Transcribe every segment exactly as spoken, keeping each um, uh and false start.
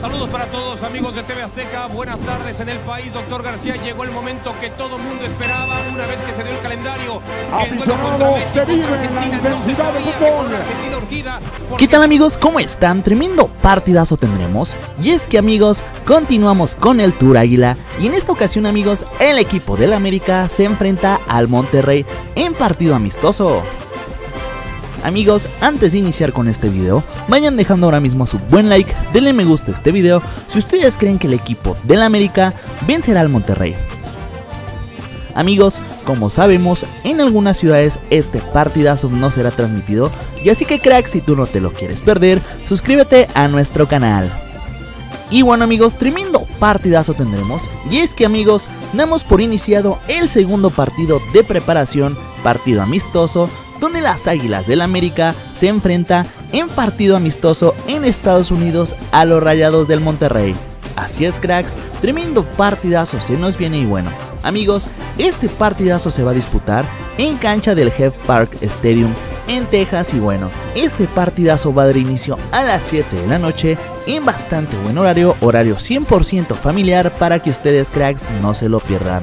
Saludos para todos amigos de T V Azteca, buenas tardes en el país. Doctor García, llegó el momento que todo mundo esperaba una vez que se dio el calendario. Aficionados, se vive la intensidad del fútbol. ¿Qué tal amigos? ¿Cómo están? Tremendo partidazo tendremos. Y es que amigos, continuamos con el Tour Águila. Y en esta ocasión amigos, el equipo del América se enfrenta al Monterrey en partido amistoso. Amigos, antes de iniciar con este video, vayan dejando ahora mismo su buen like, denle me gusta a este video si ustedes creen que el equipo del América vencerá al Monterrey. Amigos, como sabemos, en algunas ciudades este partidazo no será transmitido, y así que crack, si tú no te lo quieres perder, suscríbete a nuestro canal. Y bueno amigos, tremendo partidazo tendremos, y es que amigos, damos por iniciado el segundo partido de preparación, partido amistoso, donde las Águilas del América se enfrenta en partido amistoso en Estados Unidos a los Rayados del Monterrey. Así es cracks, tremendo partidazo se nos viene y bueno, amigos, este partidazo se va a disputar en cancha del Heff Park Stadium en Texas y bueno, este partidazo va a dar inicio a las siete de la noche en bastante buen horario, horario cien por ciento familiar para que ustedes cracks no se lo pierdan.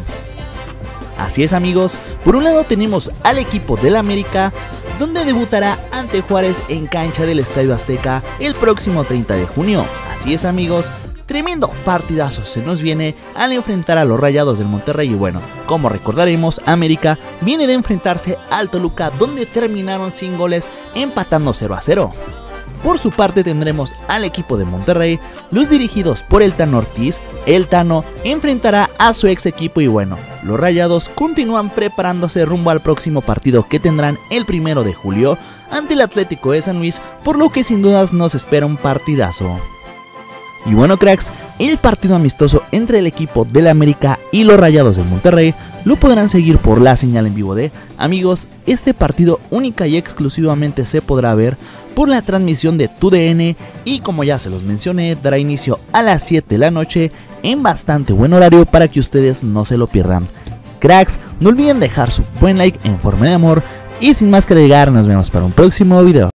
Así es amigos, por un lado tenemos al equipo del América, donde debutará ante Juárez en cancha del Estadio Azteca el próximo treinta de junio. Así es amigos, tremendo partidazo se nos viene al enfrentar a los Rayados del Monterrey y bueno, como recordaremos, América viene de enfrentarse al Toluca, donde terminaron sin goles empatando cero a cero. Por su parte tendremos al equipo de Monterrey, los dirigidos por el Tano Ortiz. El Tano enfrentará a su ex equipo y bueno, los Rayados continúan preparándose rumbo al próximo partido que tendrán el primero de julio ante el Atlético de San Luis, por lo que sin dudas nos espera un partidazo. Y bueno cracks, el partido amistoso entre el equipo del América y los Rayados del Monterrey lo podrán seguir por la señal en vivo de amigos, este partido única y exclusivamente se podrá ver por la transmisión de T U D N y como ya se los mencioné, dará inicio a las siete de la noche en bastante buen horario para que ustedes no se lo pierdan. Cracks, no olviden dejar su buen like en forma de amor y sin más que agregar, nos vemos para un próximo video.